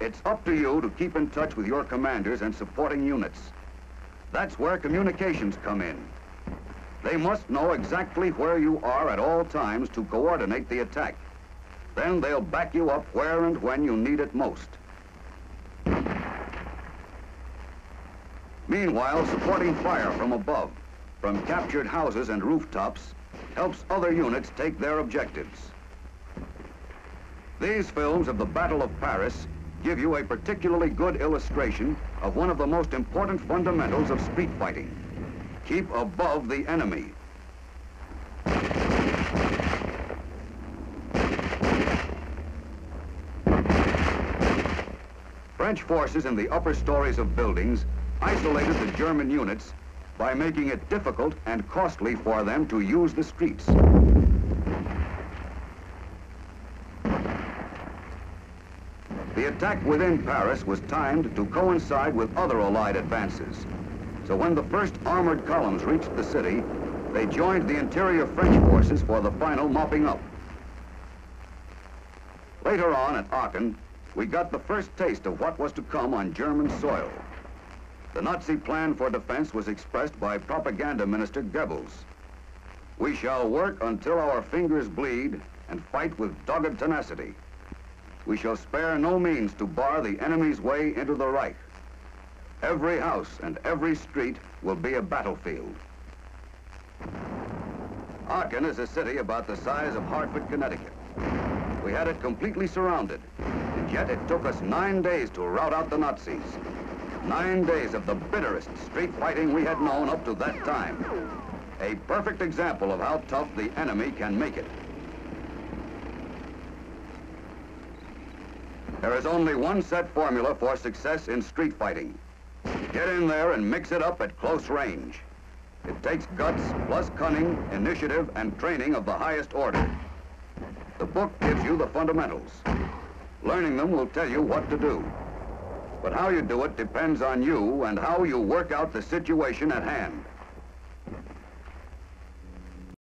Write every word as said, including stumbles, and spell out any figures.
It's up to you to keep in touch with your commanders and supporting units. That's where communications come in. They must know exactly where you are at all times to coordinate the attack. Then they'll back you up where and when you need it most. Meanwhile, supporting fire from above, from captured houses and rooftops, helps other units take their objectives. These films of the Battle of Paris give you a particularly good illustration of one of the most important fundamentals of street fighting. Keep above the enemy. French forces in the upper stories of buildings isolated the German units by making it difficult and costly for them to use the streets. The attack within Paris was timed to coincide with other Allied advances. So when the first armored columns reached the city, they joined the interior French forces for the final mopping up. Later on at Aachen, we got the first taste of what was to come on German soil. The Nazi plan for defense was expressed by Propaganda Minister Goebbels. We shall work until our fingers bleed and fight with dogged tenacity. We shall spare no means to bar the enemy's way into the Reich. Every house and every street will be a battlefield. Aachen is a city about the size of Hartford, Connecticut. We had it completely surrounded, and yet it took us nine days to rout out the Nazis. Nine days of the bitterest street fighting we had known up to that time. A perfect example of how tough the enemy can make it. There is only one set formula for success in street fighting. Get in there and mix it up at close range. It takes guts, plus cunning, initiative, and training of the highest order. The book gives you the fundamentals. Learning them will tell you what to do. But how you do it depends on you and how you work out the situation at hand.